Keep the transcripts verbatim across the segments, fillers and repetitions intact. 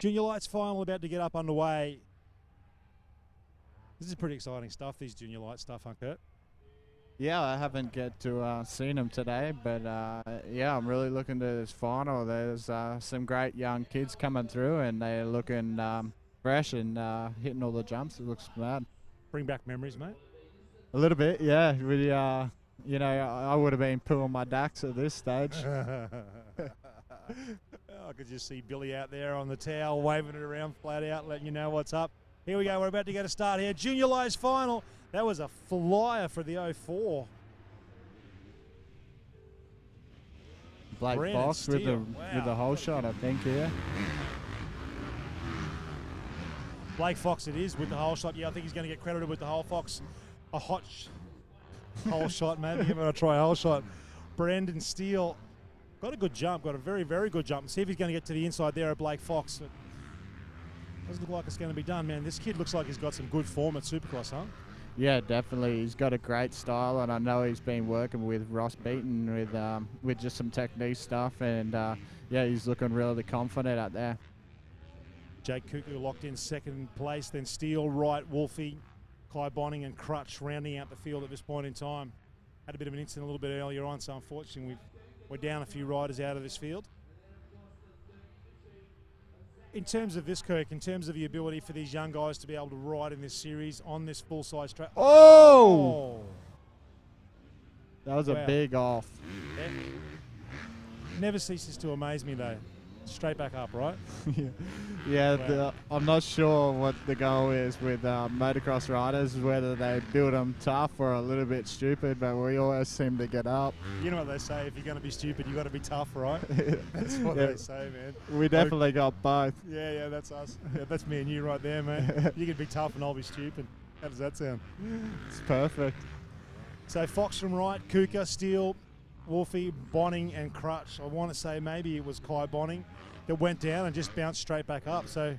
Junior Lights final about to get up underway. This is pretty exciting stuff, these Junior Lights stuff, huh, Kurt? Yeah, I haven't get to uh, seen them today, but uh, yeah, I'm really looking to this final. There's uh, some great young kids coming through, and they're looking um, fresh and uh, hitting all the jumps. It looks mad. Bring back memories, mate. A little bit, yeah. Really, uh, you know, I, I would have been pulling my ducks at this stage. Oh, I could just see Billy out there on the towel, waving it around flat out, letting you know what's up. Here we go, we're about to get a start here. Junior Lows final. That was a flyer for the oh four. Blake Brandon Fox Steele. with the wow. with the hole shot, I think, yeah. Blake Fox it is with the hole shot. Yeah, I think he's going to get credited with the hole Fox. A hot sh hole shot, maybe. Give it a try, hole shot. Brandon Steele got a good jump, got a very, very good jump. See if he's going to get to the inside there of Blake Fox. Doesn't look like it's going to be done, man. This kid looks like he's got some good form at Supercross, huh? Yeah, definitely. He's got a great style, and I know he's been working with Ross Beaton with um, with just some technique stuff, and uh, yeah, he's looking really confident out there. Jake Cuka locked in second place, then Steele, Wright, Wolfie, Kai Bonning, and Crutch rounding out the field at this point in time. Had a bit of an incident a little bit earlier on, so unfortunately we've, we're down a few riders out of this field. In terms of this, Kirk, in terms of the ability for these young guys to be able to ride in this series on this full-size track. Oh! oh! That was wow. a big off. Yeah. Never ceases to amaze me, though. Straight back up, right? yeah, yeah wow. the, I'm not sure what the goal is with uh, motocross riders, whether they build them tough or a little bit stupid, but we always seem to get up. You know what they say, if you're going to be stupid, you've got to be tough, right? That's what yeah. they say, man. We definitely oh, got both. Yeah, yeah, that's us. Yeah, that's me and you right there, man. You can be tough and I'll be stupid. How does that sound? It's perfect. So Fox from right, Kuka, Steele, Wolfie, Bonning, and Crutch. I want to say maybe it was Kai Bonning that went down and just bounced straight back up. So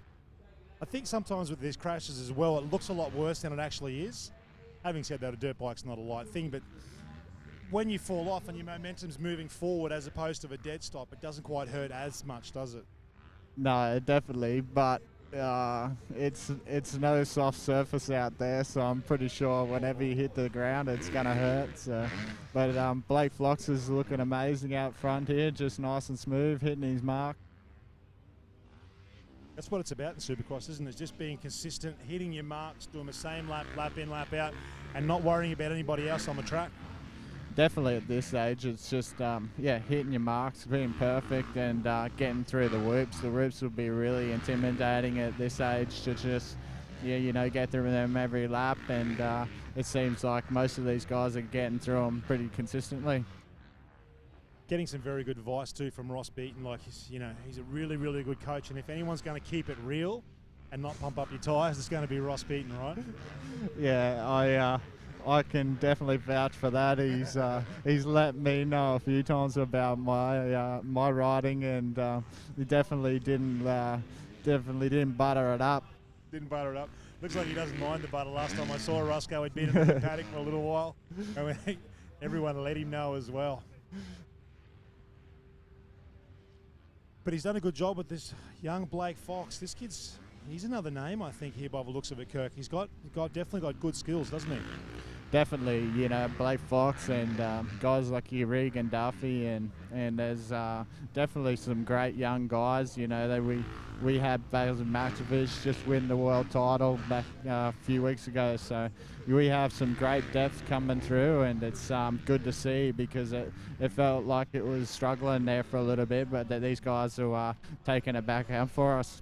I think sometimes with these crashes as well, it looks a lot worse than it actually is. Having said that, a dirt bike's not a light thing, but when you fall off and your momentum's moving forward as opposed to a dead stop, it doesn't quite hurt as much, does it? No, definitely, but uh, it's it's no soft surface out there, so I'm pretty sure whenever you hit the ground, it's going to hurt. So. But um, Blake Fox is looking amazing out front here, just nice and smooth, hitting his mark. That's what it's about in Supercross, isn't it? It's just being consistent, hitting your marks, doing the same lap, lap in, lap out, and not worrying about anybody else on the track. Definitely at this age, it's just, um, yeah, hitting your marks, being perfect, and uh, getting through the whoops. The whoops will be really intimidating at this age to just, yeah, you know, get through them every lap, and uh, it seems like most of these guys are getting through them pretty consistently. Getting some very good advice too from Ross Beaton. Like, he's, you know, he's a really, really good coach. And if anyone's going to keep it real and not pump up your tyres, it's going to be Ross Beaton, right? Yeah, I uh, I can definitely vouch for that. He's uh, he's let me know a few times about my uh, my riding, and uh, he definitely didn't uh, definitely didn't butter it up. Didn't butter it up. Looks like he doesn't mind the butter. Last time I saw Ross go, he'd been in the paddock for a little while, and we, everyone let him know as well. But he's done a good job with this young Blake Fox. This kid's, he's another name, I think, here by the looks of it, Kirk. He's got, got definitely got good skills, doesn't he? Definitely, you know, Blake Fox and um, guys like Erig and Duffy, and, and there's uh, definitely some great young guys, you know, that we, we had Bales and Matavish just win the world title back uh, a few weeks ago, so we have some great depth coming through, and it's um, good to see, because it, it felt like it was struggling there for a little bit, but that these guys are uh, taking it back out for us.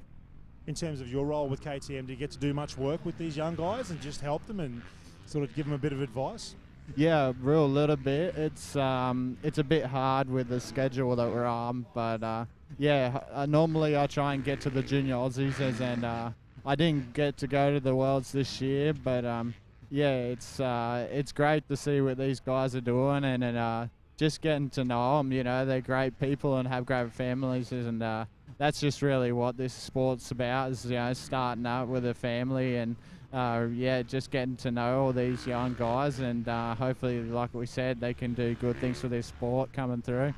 In terms of your role with K T M, do you get to do much work with these young guys and just help them and sort of give them a bit of advice? Yeah, real little bit. It's um, it's a bit hard with the schedule that we're on, but uh, yeah, uh, normally I try and get to the junior Aussies, as, and uh, I didn't get to go to the Worlds this year, but um, yeah, it's uh, it's great to see what these guys are doing, and, and uh, just getting to know them. You know, they're great people and have great families, and uh, that's just really what this sport's about. Is, you know, starting up with a family and. Uh, yeah, just getting to know all these young guys, and uh, hopefully, like we said, they can do good things for their sport coming through.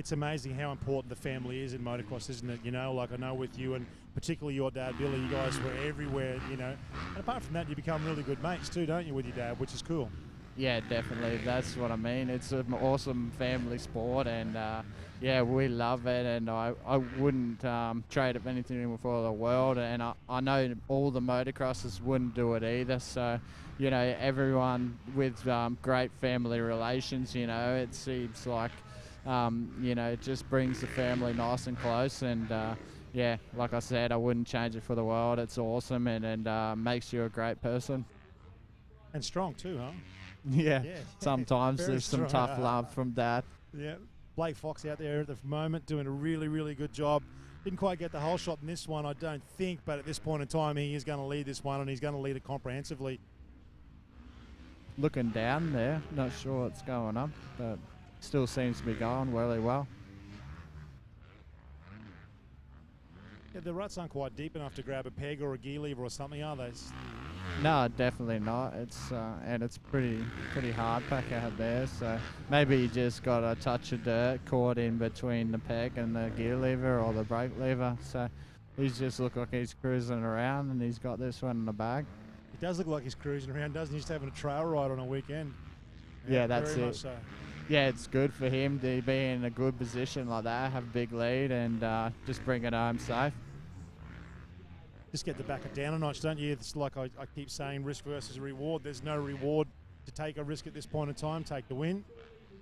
it's amazing how important the family is in motocross, isn't it? You know, like I know with you and particularly your dad, Billy, you guys were everywhere, you know. And apart from that, you become really good mates too, don't you, with your dad, which is cool. Yeah, definitely. That's what I mean. It's an awesome family sport, and uh, yeah, we love it. And I, I wouldn't um, trade it for anything for the world. And I, I know all the motocrossers wouldn't do it either. So, you know, everyone with um, great family relations, you know, it seems like, um, you know, it just brings the family nice and close. And uh, yeah, like I said, I wouldn't change it for the world. It's awesome, and, and uh, makes you a great person. And strong too, huh? Yeah, yeah, sometimes there's some strong, tough uh, love from Dad. Yeah, Blake Fox out there at the moment doing a really, really good job. Didn't quite get the whole shot in this one, I don't think, but at this point in time, he is going to lead this one, and he's going to lead it comprehensively. Looking down there, not sure what's going on, but still seems to be going really well. Yeah, the ruts aren't quite deep enough to grab a peg or a gear lever or something, are they? No, definitely not. It's uh, and it's pretty pretty hard pack out there, so maybe you just got a touch of dirt caught in between the peg and the gear lever or the brake lever. So he's just looked like he's cruising around, and he's got this one in the bag. He does look like he's cruising around, doesn't he? He's having a trail ride on a weekend. Yeah, yeah, that's it. So. Yeah, it's good for him to be in a good position like that, have a big lead, and uh, just bring it home safe. Just get the back of down a notch, don't you? It's like I, I keep saying, risk versus reward. There's no reward to take a risk at this point in time. Take the win,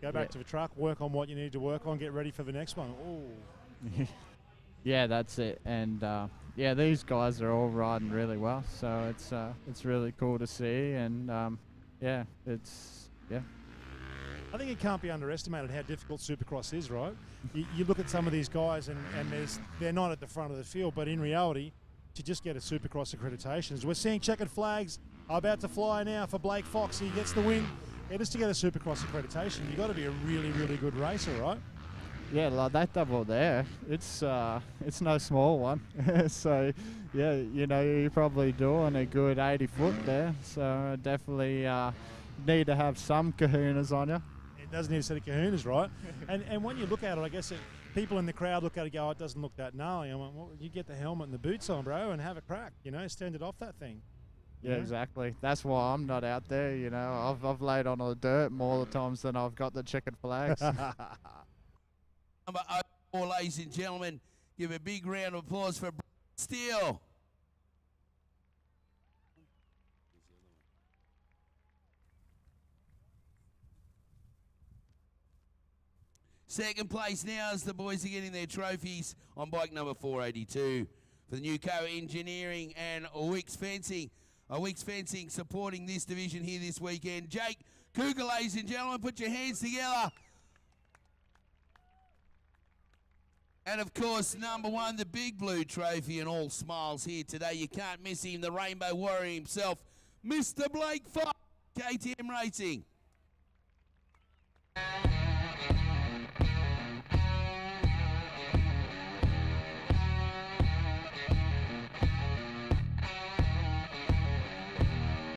go back yeah. to the truck, work on what you need to work on, get ready for the next one. Ooh. Yeah, that's it. And uh, yeah, these guys are all riding really well, so it's uh, it's really cool to see. And um, yeah, it's yeah. I think it can't be underestimated how difficult Supercross is, right? You, you look at some of these guys, and, and there's they're not at the front of the field, but in reality, to just get a Supercross accreditation. We're seeing checkered flags about to fly now for Blake Fox. He gets the win. Yeah, just to get a Supercross accreditation, you've got to be a really, really good racer, right? Yeah, like that double there, it's uh, it's no small one. So, yeah, you know, you're probably doing a good eighty foot there. So definitely uh, need to have some kahunas on you. It does need a set of kahunas, right? and, and when you look at it, I guess it, people in the crowd look at it and go, oh, it doesn't look that gnarly. I went, well, you get the helmet and the boots on, bro, and have a crack, you know, stand it off that thing. Yeah, know? Exactly. That's why I'm not out there, you know. I've, I've laid on the dirt more times than I've got the checkered flags. Number oh, ladies and gentlemen, give a big round of applause for Brandon Steele. Second place now as the boys are getting their trophies on bike number four eighty-two for the New Co Engineering and Wicks Fencing. Uh, Wicks Fencing supporting this division here this weekend. Jake Cuka, ladies and gentlemen, put your hands together. And of course, number one, the big blue trophy and all smiles here today. You can't miss him, the Rainbow Warrior himself, Mister Blake Fox, K T M Racing.